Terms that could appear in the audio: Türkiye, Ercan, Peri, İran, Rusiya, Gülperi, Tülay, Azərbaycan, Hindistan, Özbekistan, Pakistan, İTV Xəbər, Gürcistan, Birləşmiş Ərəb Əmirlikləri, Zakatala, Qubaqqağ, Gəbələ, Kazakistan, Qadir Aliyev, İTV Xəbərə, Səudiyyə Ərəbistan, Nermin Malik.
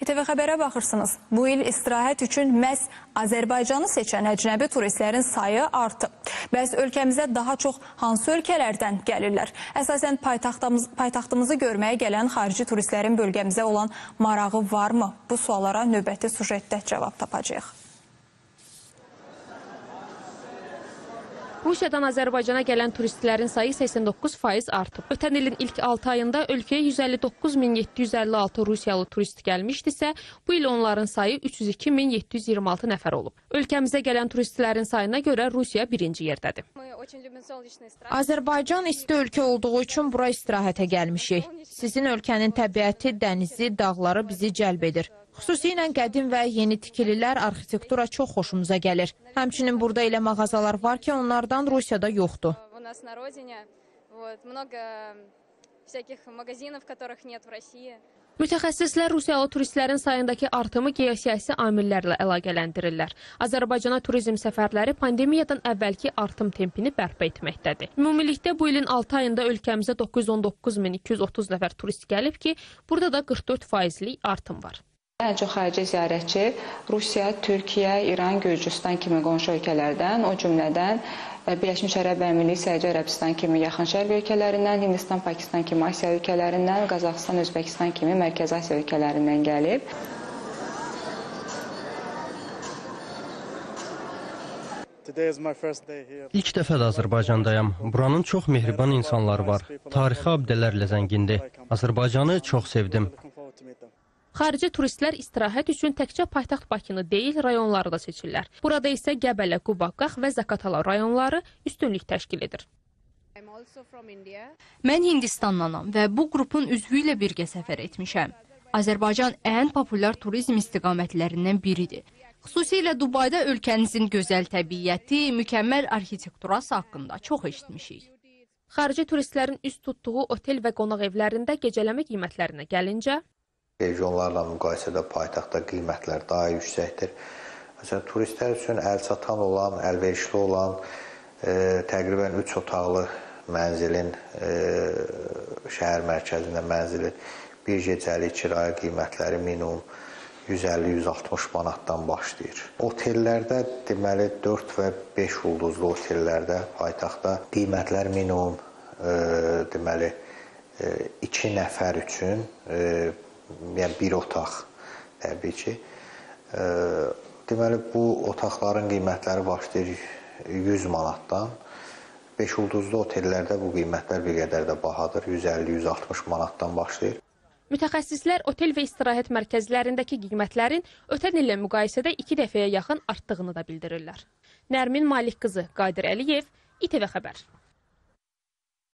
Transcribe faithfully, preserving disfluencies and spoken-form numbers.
İTV Xəbərə baxırsınız. Bu il istirahət üçün məhz Azərbaycanı seçən əcnəbi turistlərin sayı artıb. Bəs ölkəmizə daha çox hansı ölkələrdən gəlirlər? Əsasən paytaxtımızı görməyə gələn xarici turistlərin bölgəmizə olan marağı varmı? Bu suallara növbəti sujetdə cavab tapacağıq. Rusiyadan Azərbaycana gələn turistlərin sayı səksən doqquz faiz artıb. Ötən ilin ilk altı ayında ölkəyə yüz əlli doqquz min yeddi yüz əlli altı Rusiyalı turist gəlmişdisə, bu il onların sayı üç yüz iki min yeddi yüz iyirmi altı nəfər olub. Ölkəmizə gələn turistlərin sayına görə Rusiya birinci yerdədir. Azərbaycan isti ölkə olduğu üçün bura istirahətə gəlmişik. Sizin ölkənin təbiəti, dənizi, dağları bizi cəlb edir. Xüsusilə qədim və yeni tikililər, arxitektura çox xoşumuza gəlir. Həmçinin burada elə mağazalar var ki, onlardan Rusiyada yoxdur. Mütəxəssislər Rusiyalı turistlərin sayındakı artımı geosiyasi amillərlə əlaqələndirirlər. Azərbaycana turizm səfərləri pandemiyadan əvvəlki artım tempini bərpa etməkdədir. Ümumilikdə bu ilin altı ayında ölkəmizə doqquz yüz on doqquz min iki yüz otuz nəfər turist gəlib ki, burada da qırx dörd faizlik artım var. Ən çox xarici ziyarətçi Rusiya, Türkiye, İran, Gürcistan kimi qonşu ölkələrdən, o cümlədən Birləşmiş Ərəb Əmirlikləri, Səudiyyə Ərəbistan kimi yaxın şərq ölkələrindən, Hindistan, Pakistan kimi Asiya ölkələrindən, Kazakistan, Özbekistan kimi Mərkəzi Asiya ölkələrindən gəlib. İlk dəfə də Azərbaycandayam. Buranın çox mehriban insanları var. Tarixi abidələrlə zəngindir. Azərbaycanı çox sevdim. Xarici turistlər istirahət üçün təkcə paytaxt Bakını deyil, rayonları da seçirlər. Burada isə Gəbələ, Qubaqqağ və Zakatala rayonları üstünlük təşkil edir. Mən Hindistanlanam və bu qrupun üzvü ilə birgə səfər etmişəm. Azərbaycan ən populyar turizm istiqamətlərindən biridir. Xüsusilə Dubayda ölkənizin gözəl təbiəti, mükəmməl arxitekturası haqqında çox eşitmişik. Xarici turistlərin üst tutduğu otel və qonaq evlərində gecələmə qiymətlərinə gəlincə, regionlarla müqayisədə paytaxtda qiymətlər daha yüksəkdir. Məsələn, turistlər üçün əlçatan olan, əlverişli olan e, təqribən üç otaqlı mənzilin, e, şəhər mərkəzində mənzilin bir gecəlik kirayə qiymətləri minimum yüz əlli yüz altmış manatdan başlayır. Otellərdə deməli dörd və beş ulduzlu otellərdə paytaxtda qiymətlər minimum e, deməli e, iki nəfər üçün e, yəni bir otaq təbii ki. E, deməli, bu otaqların qiymətləri başlayır yüz manatdan. beş ulduzlu otellərdə bu qiymətlər bir qədər də bahadır. yüz əlli yüz altmış manatdan başlayır. Mütəxəssislər otel və istirahət mərkəzlərindəki qiymətlərin ötən illə müqayisədə iki dəfəyə yaxın artdığını da bildirirlər. Nermin Malik qızı, Qadir Aliyev, İTV Xəbər.